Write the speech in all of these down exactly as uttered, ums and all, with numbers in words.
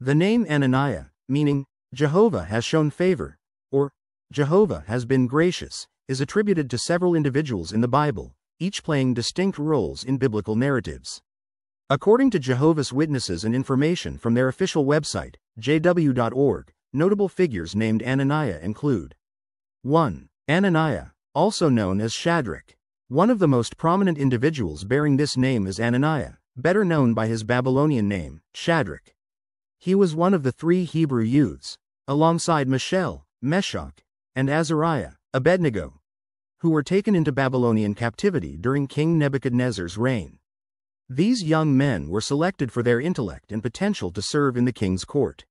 The name Hananiah, meaning, Jehovah has shown favor, or, Jehovah has been gracious, is attributed to several individuals in the Bible, each playing distinct roles in biblical narratives. According to Jehovah's Witnesses and information from their official website, j w dot org, notable figures named Hananiah include one Hananiah, also known as Shadrach. One of the most prominent individuals bearing this name is Hananiah, better known by his Babylonian name, Shadrach. He was one of the three Hebrew youths, alongside Mishael, Meshach, and Azariah, Abednego, who were taken into Babylonian captivity during King Nebuchadnezzar's reign. These young men were selected for their intellect and potential to serve in the king's court.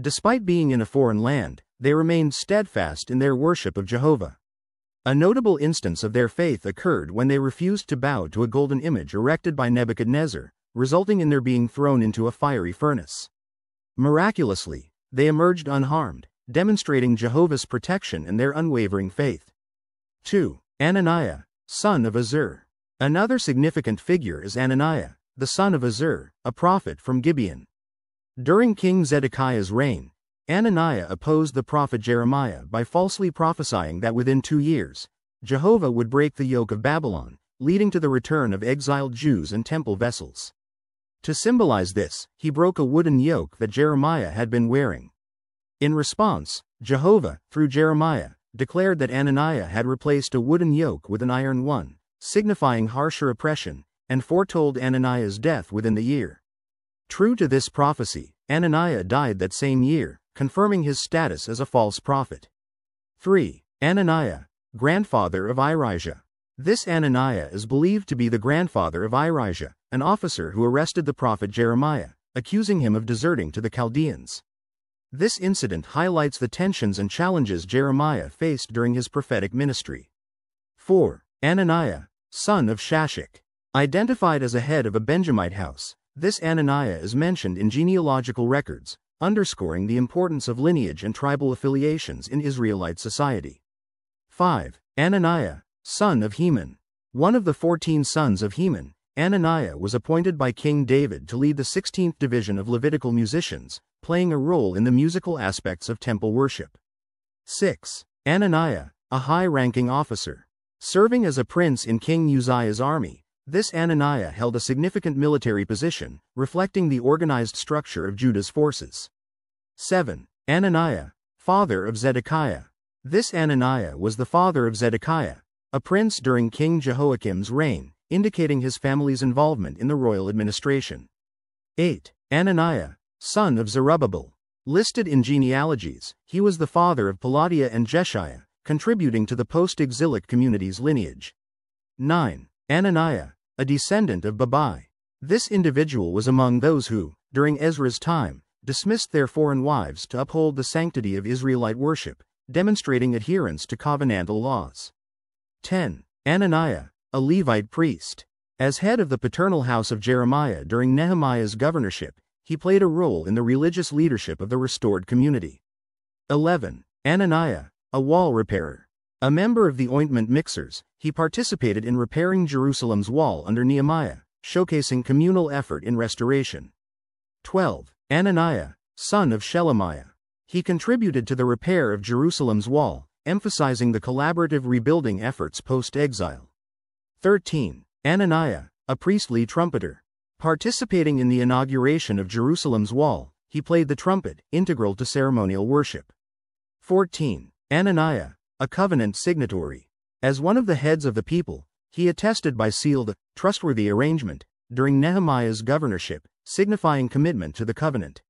Despite being in a foreign land, they remained steadfast in their worship of Jehovah. A notable instance of their faith occurred when they refused to bow to a golden image erected by Nebuchadnezzar, resulting in their being thrown into a fiery furnace. Miraculously, they emerged unharmed, demonstrating Jehovah's protection and their unwavering faith. two Hananiah, son of Azur. Another significant figure is Hananiah, the son of Azur, a prophet from Gibeon. During King Zedekiah's reign, Hananiah opposed the prophet Jeremiah by falsely prophesying that within two years, Jehovah would break the yoke of Babylon, leading to the return of exiled Jews and temple vessels. To symbolize this, he broke a wooden yoke that Jeremiah had been wearing. In response, Jehovah, through Jeremiah, declared that Hananiah had replaced a wooden yoke with an iron one, signifying harsher oppression, and foretold Hananiah's death within the year. True to this prophecy, Hananiah died that same year, confirming his status as a false prophet. three Hananiah, grandfather of Irijah. This Hananiah is believed to be the grandfather of Irijah, an officer who arrested the prophet Jeremiah, accusing him of deserting to the Chaldeans. This incident highlights the tensions and challenges Jeremiah faced during his prophetic ministry. four Hananiah, son of Shashak. Identified as a head of a Benjamite house, this Hananiah is mentioned in genealogical records, underscoring the importance of lineage and tribal affiliations in Israelite society. five Hananiah, son of Heman. One of the fourteen sons of Heman, Hananiah was appointed by King David to lead the sixteenth division of Levitical musicians, playing a role in the musical aspects of temple worship. six Hananiah, a high-ranking officer. Serving as a prince in King Uzziah's army, this Hananiah held a significant military position, reflecting the organized structure of Judah's forces. seven Hananiah, father of Zedekiah. This Hananiah was the father of Zedekiah, a prince during King Jehoiakim's reign, indicating his family's involvement in the royal administration. eight Hananiah, son of Zerubbabel. Listed in genealogies, he was the father of Palladia and Jeshiah, contributing to the post-exilic community's lineage. nine Hananiah, a descendant of Babai. This individual was among those who, during Ezra's time, dismissed their foreign wives to uphold the sanctity of Israelite worship, demonstrating adherence to covenantal laws. ten Hananiah, a Levite priest. As head of the paternal house of Jeremiah during Nehemiah's governorship, he played a role in the religious leadership of the restored community. eleven Hananiah, a wall repairer. A member of the ointment mixers, he participated in repairing Jerusalem's wall under Nehemiah, showcasing communal effort in restoration. twelve Hananiah, son of Shelemiah. He contributed to the repair of Jerusalem's wall, emphasizing the collaborative rebuilding efforts post-exile. thirteen Hananiah, a priestly trumpeter. Participating in the inauguration of Jerusalem's wall, he played the trumpet, integral to ceremonial worship. fourteen Hananiah, a covenant signatory. As one of the heads of the people, he attested by seal the trustworthy arrangement during Nehemiah's governorship, signifying commitment to the covenant.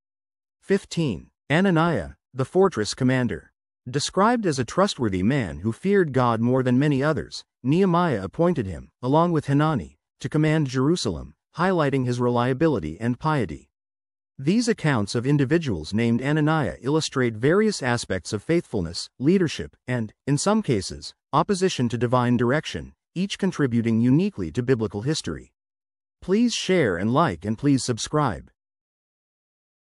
fifteen Hananiah, the fortress commander. Described as a trustworthy man who feared God more than many others, Nehemiah appointed him, along with Hanani, to command Jerusalem, highlighting his reliability and piety. These accounts of individuals named Hananiah illustrate various aspects of faithfulness, leadership, and, in some cases, opposition to divine direction, each contributing uniquely to biblical history. Please share and like and please subscribe.